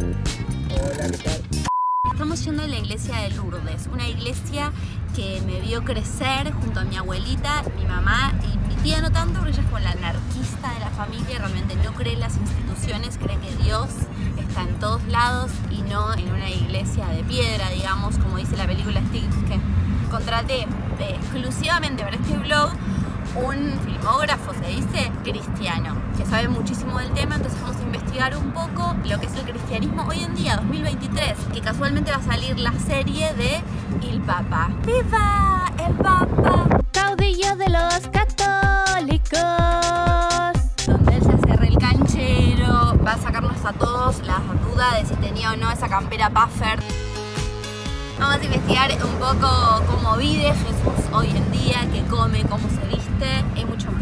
Hola, ¿qué tal? Estamos yendo a la iglesia de Lourdes, una iglesia que me vio crecer junto a mi abuelita, mi mamá y mi tía, no tanto porque ella es como la anarquista de la familia, realmente no cree en las instituciones, cree que Dios está en todos lados y no en una iglesia de piedra, digamos, como dice la película Sticks, que contraté exclusivamente para este blog un filmógrafo, se dice, cristiano, que sabe muchísimo del tema. Entonces vamos a investigar un poco lo que es el cristianismo hoy en día, 2023, que casualmente va a salir la serie de Il Papa. ¡Viva el Papa! Caudillo de los católicos. Donde él se hace re el canchero, va a sacarnos a todos la duda de si tenía o no esa campera puffer. Vamos a investigar un poco cómo vive Jesús hoy en día, qué come, cómo se viste y mucho más.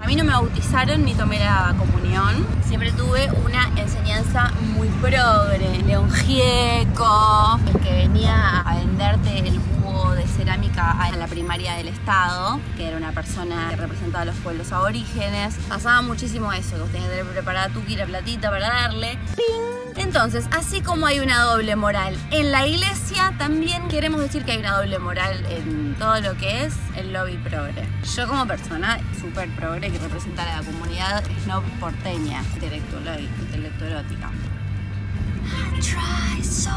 A mí no me bautizaron ni tomé la comunión. Siempre tuve una enseñanza muy progre. León Gieco, el que venía a venderte el búho de cerámica a la primaria del Estado, que era una persona que representaba a los pueblos aborígenes. Pasaba muchísimo eso, que tenías que tener preparada tu la platita para darle. ¡Ping! Entonces, así como hay una doble moral en la iglesia, también queremos decir que hay una doble moral en todo lo que es el lobby progre. Yo como persona súper progre que representa a la comunidad snob porteña, intelectualótica. I try so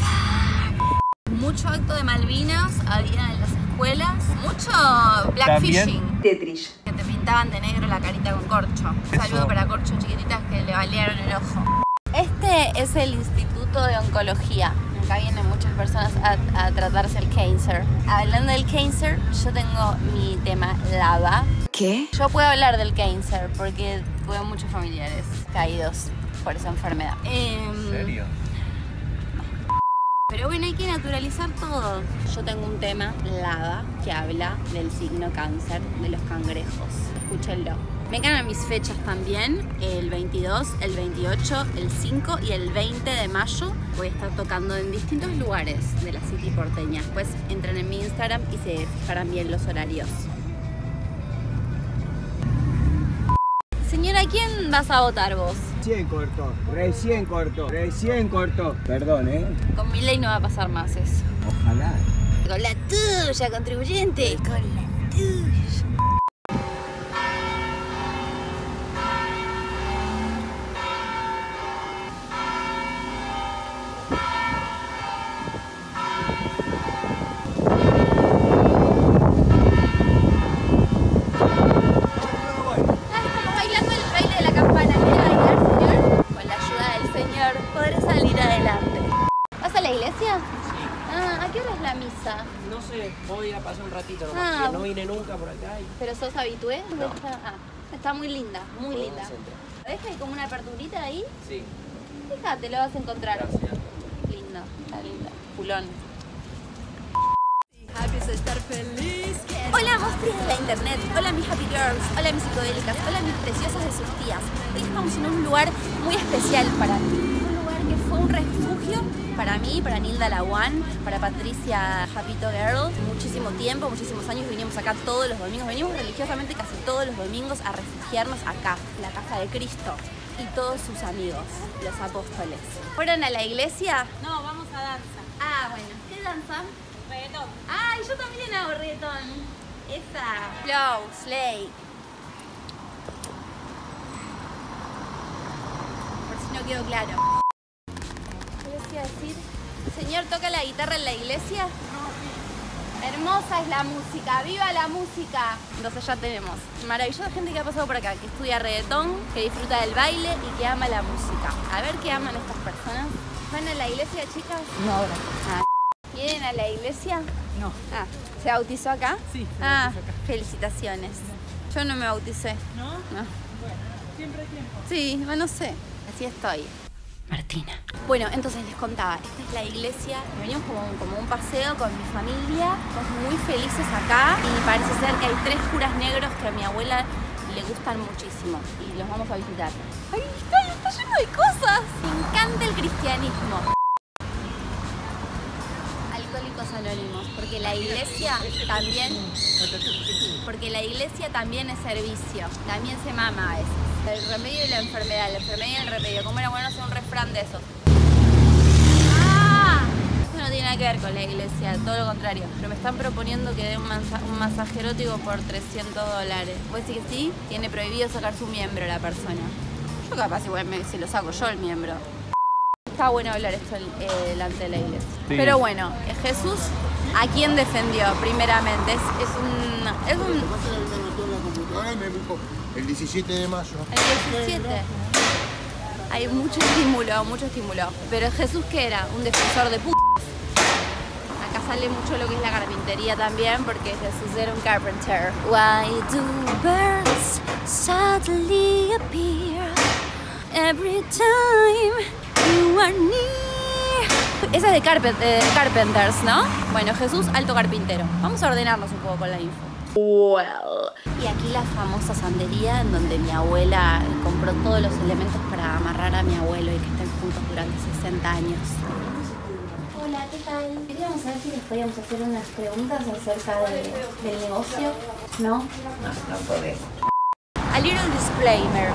far. Mucho acto de Malvinas había en las escuelas, mucho blackfishing. Tetris. Que te pintaban de negro la carita con corcho. Un saludo para corcho chiquititas que le balearon el ojo. Este es el Instituto de Oncología. Acá vienen muchas personas a tratarse el cáncer. Hablando del cáncer, yo tengo mi tema Lava. ¿Qué? Yo puedo hablar del cáncer porque tuve muchos familiares caídos por esa enfermedad. ¿En serio? Pero bueno, hay que naturalizar todo. Yo tengo un tema, Lava, que habla del signo cáncer de los cangrejos. Escúchenlo. Me ganan mis fechas también, el 22, el 28, el 5 y el 20 de mayo. Voy a estar tocando en distintos lugares de la city porteña. Pues entren en mi Instagram y se fijarán bien los horarios. Señora, ¿quién vas a votar vos? Recién cortó. Perdón, ¿eh? Con mi ley no va a pasar más eso. Ojalá. Con la tuya, contribuyente. Con la tuya. No sé, voy a ir a pasar un ratito, porque no vine nunca por acá. ¿Pero sos habitué? No. Está muy linda, muy linda. ¿Ves que hay como una aperturita ahí? Sí. Fíjate, lo vas a encontrar. Gracias. Lindo, está lindo. Pulón. Hola, monstruos de la internet. Hola, mis happy girls. Hola, mis psicodélicas. Hola, mis preciosas de sus tías. Hoy estamos en un lugar muy especial para mí. Que fue un refugio para mí, para Nilda Laguana, para Patricia Japito Girl. Muchísimo tiempo, muchísimos años vinimos acá todos los domingos. Venimos religiosamente casi todos los domingos a refugiarnos acá, en la casa de Cristo y todos sus amigos, los apóstoles. ¿Fueron a la iglesia? No, vamos a danza. Ah, bueno. ¿Qué danza? Reggaetón. Ay, yo también hago reggaetón. Esa. Flow, slay. Por si no quedó claro. Decir, señor, ¿toca la guitarra en la iglesia? No. Hermosa es la música, viva la música. Entonces ya tenemos maravillosa gente que ha pasado por acá, que estudia reggaetón, que disfruta del baile y que ama la música. A ver qué aman estas personas. ¿Van a la iglesia, chicas? No, ahora. ¿Vienen a la iglesia? No. ¿Se bautizó acá? Sí, se bautizó acá. Felicitaciones. No. Yo no me bauticé. ¿No? No. Bueno, siempre hay tiempo. Sí, bueno, no sé. Así estoy. Martina. Bueno, entonces les contaba, esta es la iglesia, venimos como un paseo con mi familia, estamos muy felices acá y parece ser que hay tres curas negros que a mi abuela le gustan muchísimo y los vamos a visitar. ¡Ay, está lleno de cosas! Me encanta el cristianismo. Alcohólicos al Olmos, porque la iglesia también es servicio, también se mama a veces. El remedio y la enfermedad, la enfermedad y el remedio. ¿Cómo era bueno hacer un refrán de esos? ¡Ah! Esto no tiene nada que ver con la iglesia, todo lo contrario. Pero me están proponiendo que dé un masaje erótico por $300. ¿Vos decís que sí? Tiene prohibido sacar su miembro la persona. Yo capaz igual si lo saco yo el miembro. Está bueno hablar esto delante de la iglesia. Sí. Pero bueno, Jesús, ¿a quién defendió primeramente? El 17 de mayo. El 17. Hay mucho estímulo. Pero Jesús, ¿qué era? Un defensor de p***. Acá sale mucho lo que es la carpintería también, porque Jesús era un carpenter. Why do birds suddenly appear every time? Esa es de Carpenters, ¿no? Bueno, Jesús, alto carpintero. Vamos a ordenarnos un poco con la info. Well. Y aquí la famosa sandería en donde mi abuela compró todos los elementos para amarrar a mi abuelo y que estén juntos durante 60 años. Hola, ¿qué tal? Queríamos saber si les podíamos hacer unas preguntas acerca del negocio, ¿no? No podemos. A little disclaimer.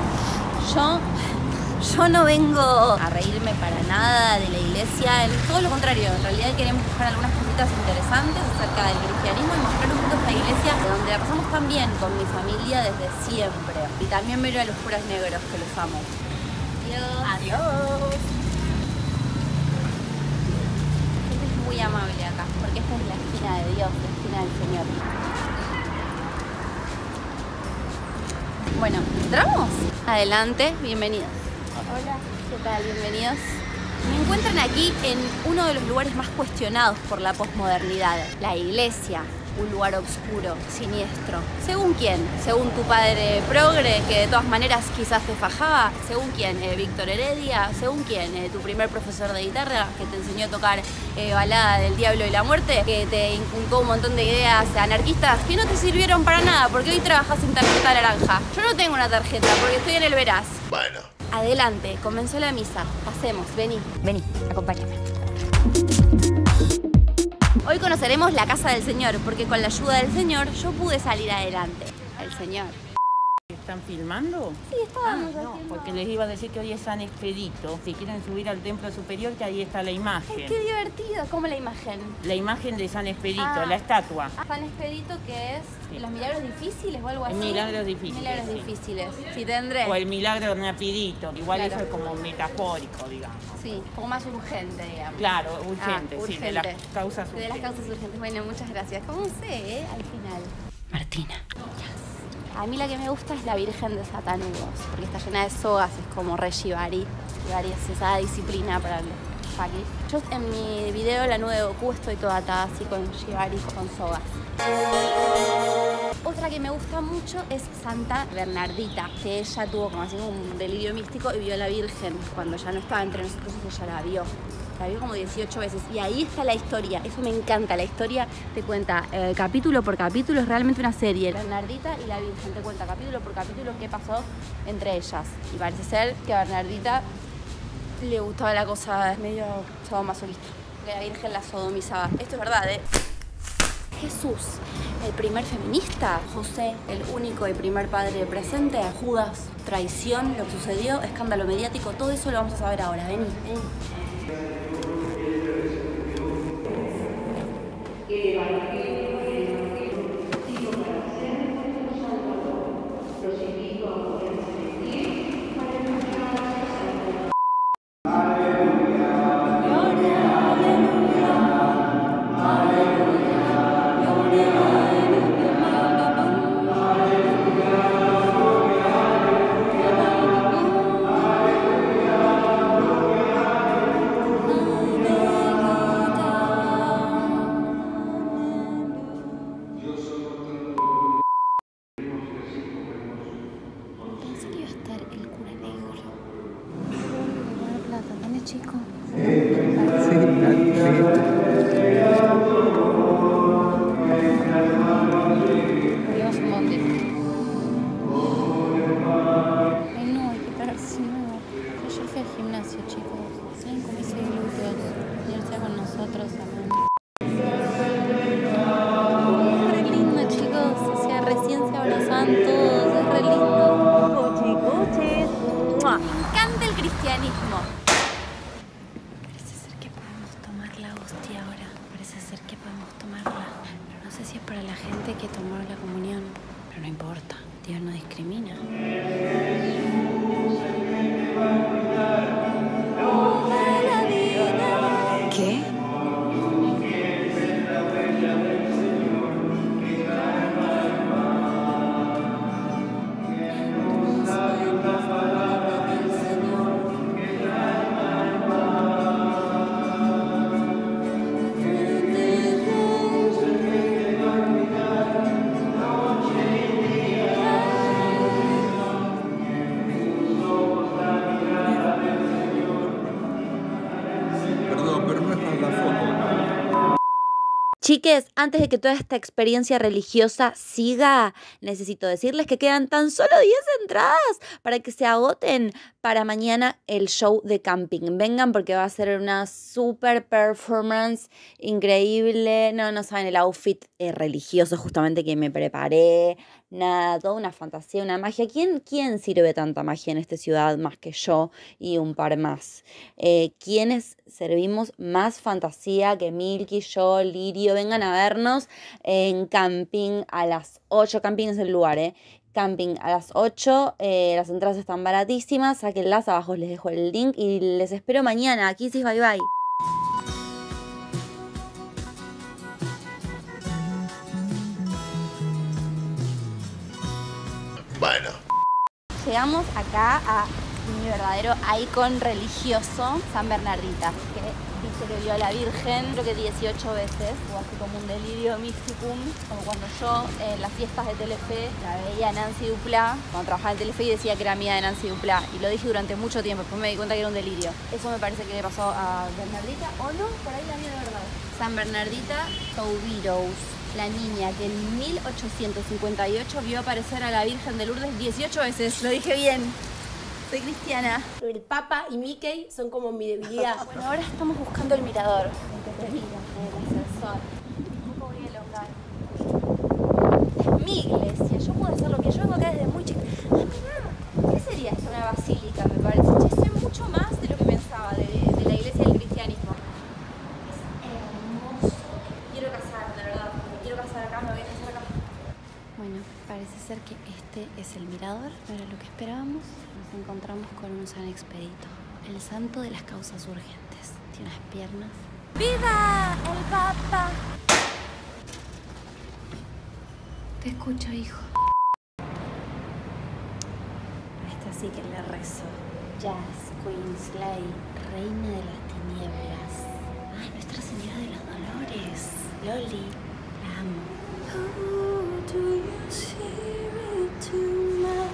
Yo no vengo a reírme para nada de la iglesia, todo lo contrario, en realidad queremos buscar algunas cositas interesantes acerca del cristianismo y mostrar un poco esta iglesia donde la pasamos tan bien con mi familia desde siempre. Y también miro a los puros negros, que los amo. Adiós. Adiós. La gente es muy amable acá, porque esta es la esquina de Dios, la esquina del Señor. Bueno, ¿entramos? Adelante, bienvenidos. Hola, ¿qué tal? Bienvenidos. Me encuentran aquí en uno de los lugares más cuestionados por la posmodernidad. La iglesia, un lugar oscuro, siniestro. ¿Según quién? ¿Según tu padre progre, que de todas maneras quizás te fajaba? ¿Según quién? ¿Víctor Heredia? ¿Según quién? ¿Tu primer profesor de guitarra que te enseñó a tocar balada del diablo y la muerte? ¿Que te inculcó un montón de ideas anarquistas que no te sirvieron para nada? Porque hoy trabajas en tarjeta naranja. Yo no tengo una tarjeta porque estoy en el Verás. Bueno. Adelante, comenzó la misa. Pasemos, vení, acompáñame. Hoy conoceremos la casa del Señor, porque con la ayuda del Señor yo pude salir adelante. El Señor. ¿Están filmando? Sí, estábamos. No, porque les iba a decir que hoy es San Expedito. Si quieren subir al templo superior, que ahí está la imagen. ¡Qué divertido! ¿Cómo la imagen? La imagen de San Expedito, la estatua. San Expedito, que es los milagros difíciles o algo así. Milagros difíciles. Sí, tendré. O el milagro rapidito. Igual claro. Eso es como metafórico, digamos. Sí, como más urgente, digamos. Claro, urgente. Sí, de las causas urgentes. Bueno, muchas gracias. ¿Cómo sé, al final? Martina. A mí la que me gusta es la Virgen de Satanudos, porque está llena de sogas, es como re shibari. Shibari es esa disciplina para el shibari. Yo en mi video La Nube de Goku estoy toda atada así con shibari, con sogas. Otra que me gusta mucho es Santa Bernardita, que ella tuvo como así un delirio místico y vio a la Virgen. Cuando ya no estaba entre nosotros, ella la vio. La vi como 18 veces y ahí está la historia. Eso me encanta, la historia te cuenta capítulo por capítulo, es realmente una serie. Bernardita y la Virgen te cuenta capítulo por capítulo qué pasó entre ellas. Y parece ser que a Bernardita le gustaba la cosa medio sadomasoquista, que la Virgen la sodomizaba. Esto es verdad, ¿eh? Jesús, el primer feminista. José, el único y primer padre presente. Judas, traición, lo que sucedió, escándalo mediático. Todo eso lo vamos a saber ahora, vení. Chicos, ¿saben cómo se glúteos? Irse con nosotros a discrimina. ¿Qué? Chiques, antes de que toda esta experiencia religiosa siga, necesito decirles que quedan tan solo 10 entradas para que se agoten para mañana el show de camping. Vengan porque va a ser una super performance increíble. No, no saben el outfit religioso justamente que me preparé. Nada, toda una fantasía, una magia. ¿Quién sirve tanta magia en esta ciudad más que yo y un par más? ¿Quiénes servimos más fantasía que Milky, yo, Lirio? Vengan a vernos en camping a las 8. Camping es el lugar, ¿eh? Camping a las 8. Las entradas están baratísimas. Sáquenlas, abajo les dejo el link y les espero mañana. Aquí sí, bye bye. Bueno. Llegamos acá a mi verdadero icon religioso, San Bernardita, que dice que vio a la Virgen, creo que 18 veces, o así como un delirio mysticum, como cuando yo en las fiestas de Telefe la veía a Nancy Dupla, cuando trabajaba en Telefe, y decía que era amiga de Nancy Dupla, y lo dije durante mucho tiempo, después me di cuenta que era un delirio. Eso me parece que le pasó a Bernardita, o no, por ahí la mía de verdad. San Bernardita Soubirous. La niña que en 1858 vio aparecer a la Virgen de Lourdes 18 veces. Lo dije bien. Soy cristiana. El Papa y Mickey son como mi debilidad. Bueno, ahora estamos buscando el mirador. El ascensor. Un poco bien local. Es mi iglesia. Yo puedo hacer lo que yo hago acá desde muy chica. Ah, ¿qué sería esto? Una basílica, me parece. Che, sé mucho más de lo que pensaba de la iglesia del cristianismo. Bueno, parece ser que este es el mirador, pero lo que esperábamos, nos encontramos con un San Expedito, el santo de las causas urgentes. Tiene unas piernas. ¡Viva el Papa! Te escucho, hijo. A esta sí que le rezo. Jazz, Queenslay, reina de las tinieblas. Ah, Nuestra Señora de los Dolores. Loli, la amo. Do you see me too much?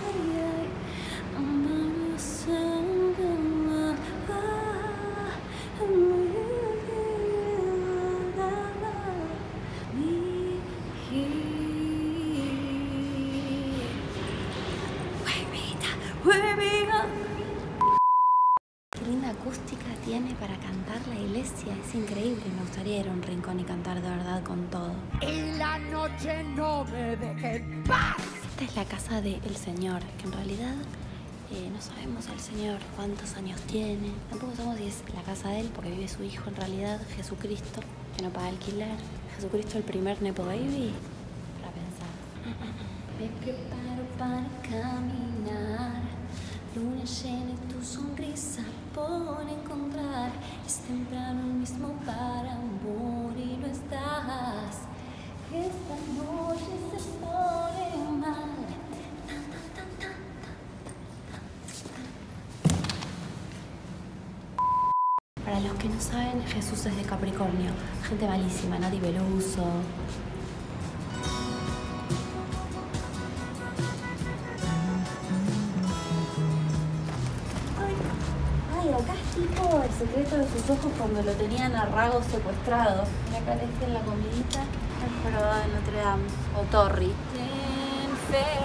Es increíble, me gustaría ir a un rincón y cantar de verdad con todo. Y la noche no me deje en paz. Esta es la casa del Señor, que en realidad no sabemos al Señor cuántos años tiene. Tampoco sabemos si es la casa de él, porque vive su hijo en realidad, Jesucristo, que no paga alquiler. Jesucristo, el primer Nepo Baby. Para pensar. Me preparo para caminar, luna llena y tu sonrisa por encontrar. Es temprano mismo para morir, no estás. Esta noche se pone mal. Para los que no saben, Jesús es de Capricornio. Gente malísima, Nati Peluso. El secreto de sus ojos cuando lo tenían a Rago secuestrado. Mira, acá les en la comidita. El jorobado de Notre Dame. O Torri. Ten fe,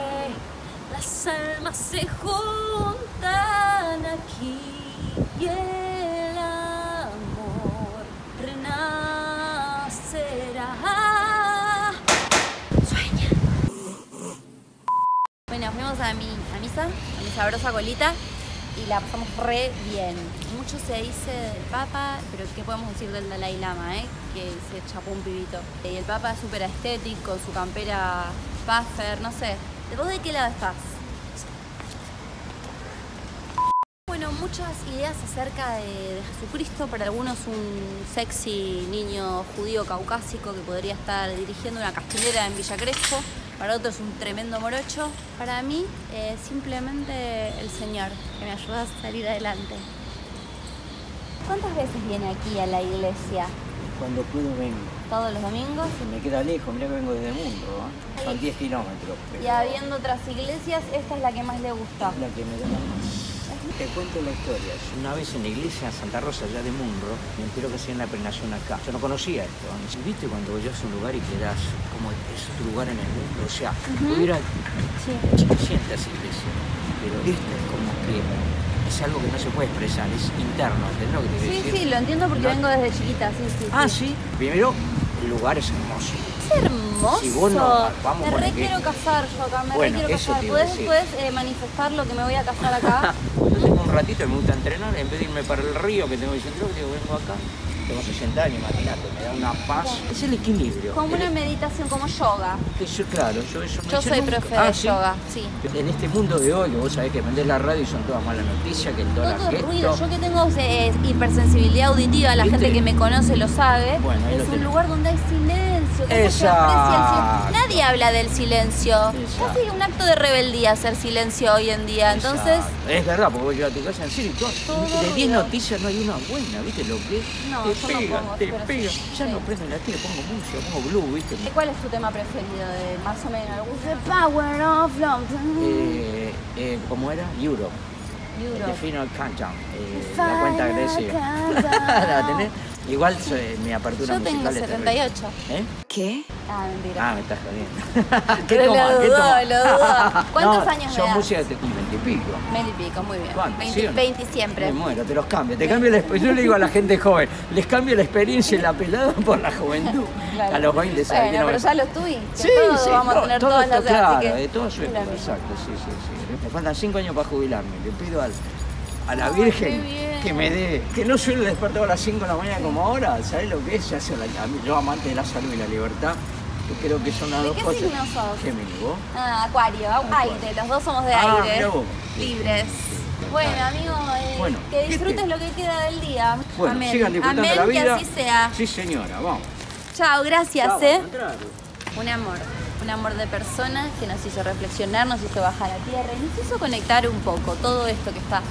las almas se juntan aquí y el amor renacerá. Sueña. Bueno, fuimos a misa, a mi sabrosa colita. Y la pasamos re bien. Mucho se dice del Papa, pero ¿qué podemos decir del Dalai Lama, que se chapó un pibito? Y el Papa es súper estético, su campera puffer, no sé. ¿De vos de qué lado estás? muchas ideas acerca de Jesucristo, para algunos un sexy niño judío caucásico que podría estar dirigiendo una castelera en Villa Crespo, para otros un tremendo morocho. Para mí, simplemente el Señor, que me ayuda a salir adelante. ¿Cuántas veces viene aquí a la iglesia? Cuando puedo vengo. ¿Todos los domingos? Me queda lejos, mirá que vengo desde el mundo, ¿eh? Son 10 kilómetros. Pero... Y habiendo otras iglesias, esta es la que más le gusta. La que me da más. Te cuento la historia. Una vez en la iglesia en Santa Rosa, allá de Munro, me entero que hacían la prenación acá. Yo no conocía esto. ¿Viste cuando llegas a un lugar y quedás como es tu lugar en el mundo? O sea, hubiera cientos de iglesias, pero esto es como que es algo que no se puede expresar, es interno. ¿Entendés lo que te quiero decir? Sí, lo entiendo porque vengo desde chiquita. Sí. Primero, el lugar es hermoso. Es hermoso. Si vos no, vamos, me re quiero casar yo acá, me re quiero casar. ¿Puedes manifestar lo que me voy a casar acá? Yo tengo un ratito y me gusta entrenar, en vez de irme para el río que tengo que centro, digo, vengo acá. Tengo 60 años, imagínate, me da una paz. Es el equilibrio. Como una meditación, como yoga. Yo, claro, yo soy profe de yoga, sí. En este mundo de hoy, que vos sabés que prendés la radio y son todas malas noticias, que todas las ruido. Yo que tengo hipersensibilidad auditiva, la gente que me conoce lo sabe. Bueno, es un lugar donde hay silencio, que se aprecia el silencio. Nadie habla del silencio. Casi un acto de rebeldía hacer silencio hoy en día, entonces... Es verdad, porque vos llevas a tu casa en serio y todo. De 10 noticias no hay una buena, ¿viste lo que es? No. Te pega. Ya no prendo la tele, pongo música, pongo blue, ¿viste? ¿Cuál es tu tema preferido de más o menos algún? The Power of London. ¿Cómo era? Europe. The Final Countdown. La cuenta agresiva. ¿La tenés? Igual mi apertura musical es... Yo tengo 78. ¿Eh? ¿Qué? Ah, mentira. Ah, me estás jodiendo. ¿Qué toma? Lo dudo. ¿Cuántos años me das? Son música de 20 y pico. 20 y pico, muy bien. ¿Cuántos? 20 siempre. Me muero, te los cambio. Yo le digo a la gente joven, les cambio la experiencia y la pelada por la juventud. Claro. A los 20 años. Bueno, pero ya los tuviste. Sí. Vamos a tener todas las... Claro, de todo su época, exacto. Sí. Me faltan 5 años para jubilarme. Le pido a la Virgen que me dé, que no suelo despertar a las 5 de la mañana como ahora, ¿sabes lo que es? Yo amante de la salud y la libertad, que creo que son las dos cosas. ¿De qué signo sos? Géminis, ¿vos? Ah, acuario, aire, los dos somos de aire, libres. Bueno, amigo, que disfrutes lo que queda del día. Bueno, amén. Sigan disfrutando la vida. Que así sea. Sí, señora, vamos. Chao, gracias, Un amor. Un amor de personas que nos hizo reflexionar, nos hizo bajar a tierra y nos hizo conectar un poco todo esto que está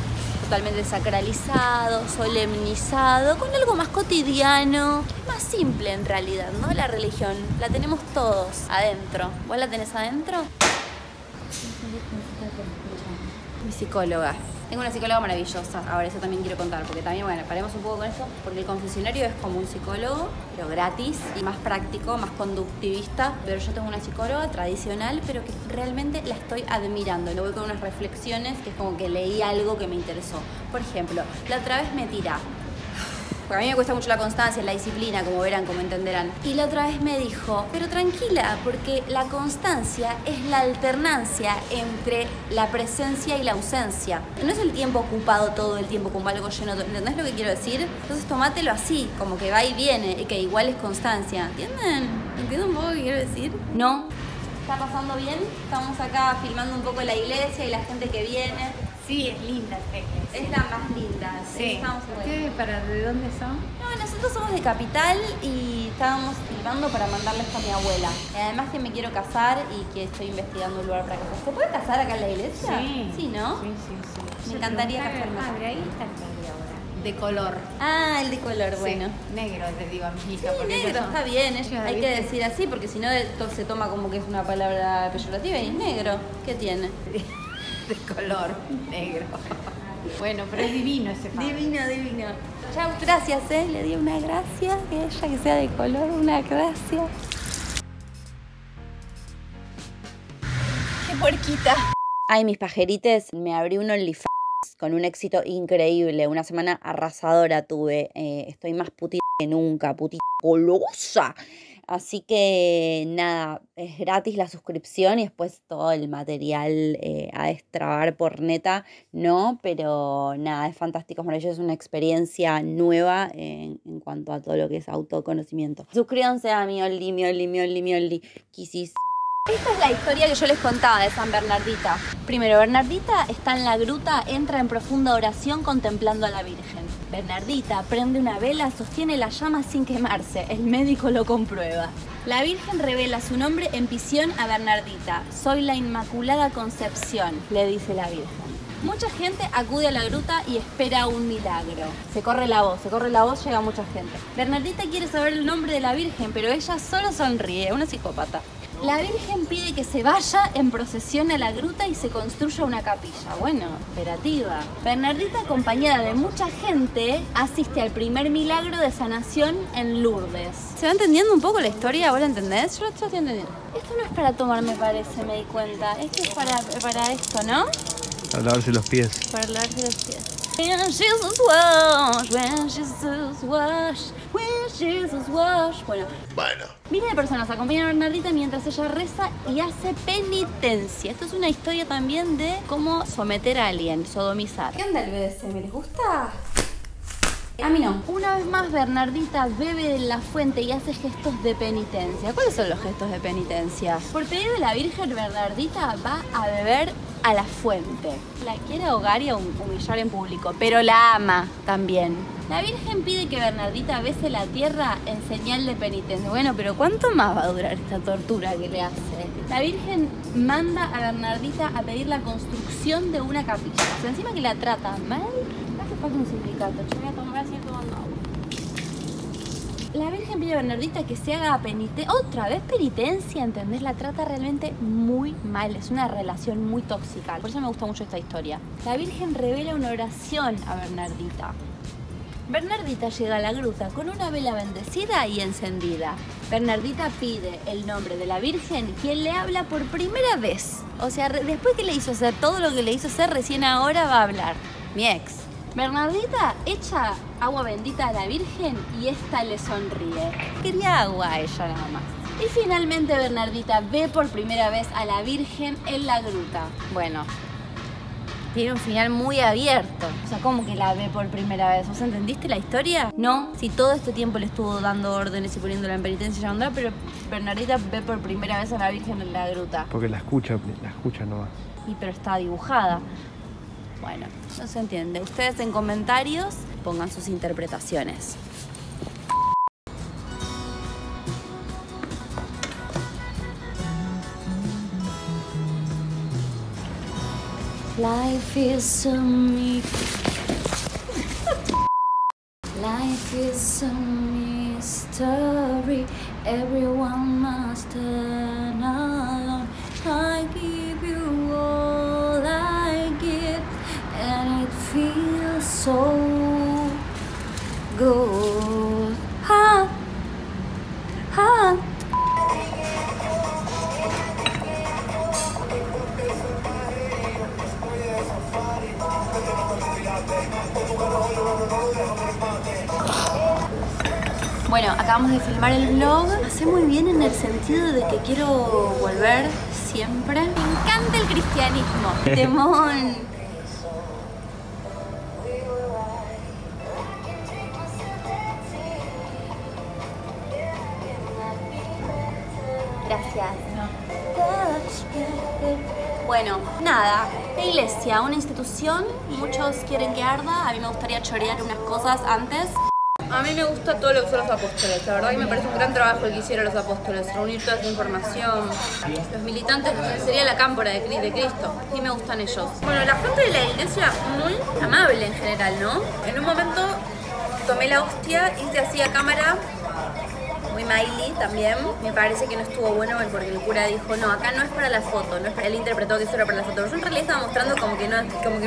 totalmente sacralizado, solemnizado, con algo más cotidiano, más simple en realidad, ¿no? La religión la tenemos todos adentro. ¿Vos la tenés adentro? Mi psicóloga. Tengo una psicóloga maravillosa. Ahora, eso también quiero contar, porque también, bueno, paremos un poco con eso, porque el confesionario es como un psicólogo, pero gratis, y más práctico, más conductivista. Pero yo tengo una psicóloga tradicional, pero que realmente la estoy admirando. Lo voy con unas reflexiones que es como que leí algo que me interesó. Por ejemplo, la otra vez me tirá. Porque a mí me cuesta mucho la constancia, la disciplina, como verán, como entenderán. Y la otra vez me dijo, pero tranquila, porque la constancia es la alternancia entre la presencia y la ausencia. No es el tiempo ocupado todo el tiempo como algo lleno, ¿entendés lo que quiero decir? Entonces tomátelo así, como que va y viene, y que igual es constancia. ¿Entienden? ¿Entienden un poco qué quiero decir? No. ¿Está pasando bien? Estamos acá filmando un poco la iglesia y la gente que viene. Sí, es linda Peque. Es la más linda. Sí. ¿Ustedes de dónde son? No, nosotros somos de Capital y estábamos filmando para mandarles a mi abuela. Además que me quiero casar y que estoy investigando un lugar para casar. ¿Se puede casar acá en la iglesia? Sí. ¿Sí, no? Sí. Me encantaría casarme. Ah, pero ahí está el de color. Ah, el de color, bueno. Sí, negro, te digo a mi hija. Sí, negro, está bien. Hay que decir así porque si no se toma como que es una palabra peyorativa y es negro. ¿Qué tiene? De color negro. Bueno, pero es divino ese pan. Divino. Chau, gracias, le di una gracia, que ella que sea de color, una gracia. ¡Qué puerquita! Ay, mis pajerites, me abrí un OnlyFans con un éxito increíble. Una semana arrasadora tuve. Estoy más putita que nunca, putita colosa. Así que nada, es gratis la suscripción y después todo el material a destrabar por neta, no, pero nada, es fantástico, es maravilloso, es una experiencia nueva en cuanto a todo lo que es autoconocimiento. Suscríbanse a mi Only, Esta es la historia que yo les contaba de San Bernardita. Primero, Bernardita está en la gruta, entra en profunda oración contemplando a la Virgen. Bernardita prende una vela, sostiene la llama sin quemarse. El médico lo comprueba. La Virgen revela su nombre en visión a Bernardita. Soy la Inmaculada Concepción, le dice la Virgen. Mucha gente acude a la gruta y espera un milagro. Se corre la voz, llega mucha gente. Bernardita quiere saber el nombre de la Virgen, pero ella solo sonríe, una psicópata. La Virgen pide que se vaya en procesión a la gruta y se construya una capilla. Bueno, operativa. Bernardita, acompañada de mucha gente, asiste al primer milagro de sanación en Lourdes. ¿Se va entendiendo un poco la historia? ¿Vos la entendés? Yo lo estoy entendiendo. Esto no es para tomar, me parece, me di cuenta. Esto es para esto, ¿no? Para lavarse los pies. Para lavarse los pies. When Jesus wash, when Jesus wash, when Jesus wash. Bueno. Miles de personas acompañan a Bernardita mientras ella reza y hace penitencia. Esto es una historia también de cómo someter a alguien, sodomizar. ¿Qué onda el BDSM? ¿Les gusta? A mí no. Una vez más Bernardita bebe de la fuente y hace gestos de penitencia. ¿Cuáles son los gestos de penitencia? Por pedido de la Virgen, Bernardita va a beber a la fuente. La quiere ahogar y humillar en público, pero la ama también. La Virgen pide que Bernardita bese la tierra en señal de penitencia. Bueno, pero ¿cuánto más va a durar esta tortura que le hace? La Virgen manda a Bernardita a pedir la construcción de una capilla. O sea, encima que la trata mal, hace falta un sindicato. Yo voy a tomar así todo el agua. La Virgen pide a Bernardita que se haga penitencia. Otra vez penitencia, ¿entendés? La trata realmente muy mal. Es una relación muy tóxica. Por eso me gusta mucho esta historia. La Virgen revela una oración a Bernardita. Bernardita llega a la gruta con una vela bendecida y encendida. Bernardita pide el nombre de la Virgen, quien le habla por primera vez. O sea, después que le hizo hacer todo lo que le hizo hacer, recién ahora va a hablar. Mi ex. Bernardita echa agua bendita a la Virgen y esta le sonríe. Quería agua a ella nada más. Y finalmente Bernardita ve por primera vez a la Virgen en la gruta. Bueno, tiene un final muy abierto. O sea, ¿cómo que la ve por primera vez? ¿Vos entendiste la historia? No, si todo este tiempo le estuvo dando órdenes y poniéndola en penitencia y llamándola, pero Bernardita ve por primera vez a la Virgen en la gruta. Porque la escucha nomás. Y pero está dibujada. Bueno, no se entiende. Ustedes en comentarios pongan sus interpretaciones. Life is on me. Life is a mystery. Everyone must turn alone. I give you all I give, and it feels so good. Ha, ha. Bueno, acabamos de filmar el vlog. Pasé muy bien en el sentido de que quiero volver siempre. Me encanta el cristianismo. Temón. Gracias. Bueno, nada. La iglesia, una institución. Muchos quieren que arda. A mí me gustaría chorear unas cosas antes. A mí me gusta todo lo que son los apóstoles, la verdad que me parece un gran trabajo el que hicieron los apóstoles, reunir toda esa información, los militantes, sería la cámpora de Cristo, sí me gustan ellos. Bueno, la gente de la iglesia muy amable en general, ¿no? En un momento tomé la hostia, hice así a cámara, muy maili también, me parece que no estuvo bueno porque el cura dijo, no, acá no es para la foto, no es para... él interpretó que eso era para la foto, pero yo en realidad estaba mostrando como que no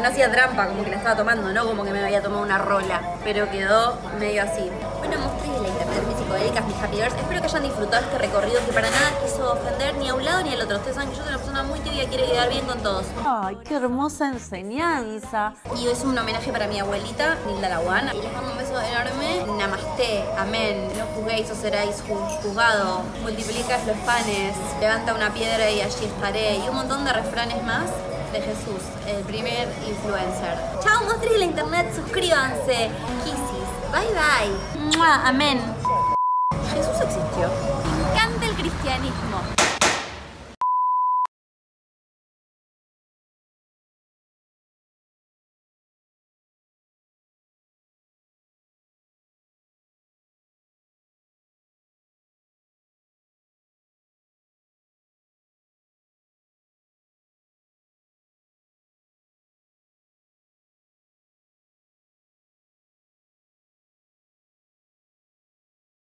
hacía trampa, como que la estaba tomando, no como que me había tomado una rola, pero quedó medio así. Bueno, mostré las interpretaciones psicodélicas, mis happy hours, espero que hayan disfrutado este recorrido que para nada quiso ofender ni a un lado ni al otro, ustedes saben que yo soy una persona muy tibia y quiere quedar bien con todos. Ay, qué hermosa enseñanza. Y es un homenaje para mi abuelita, Nilda Laguana, y les mando un beso enorme, namasté, amén, no juzguéis o seráis juzgado, multiplicas los panes, levanta una piedra y allí estaré, y un montón de refranes más de Jesús, el primer influencer. Chao, monstruos de la internet, suscríbanse, kisses, bye bye. ¡Mua! Amén. Jesús existió. Me encanta el cristianismo.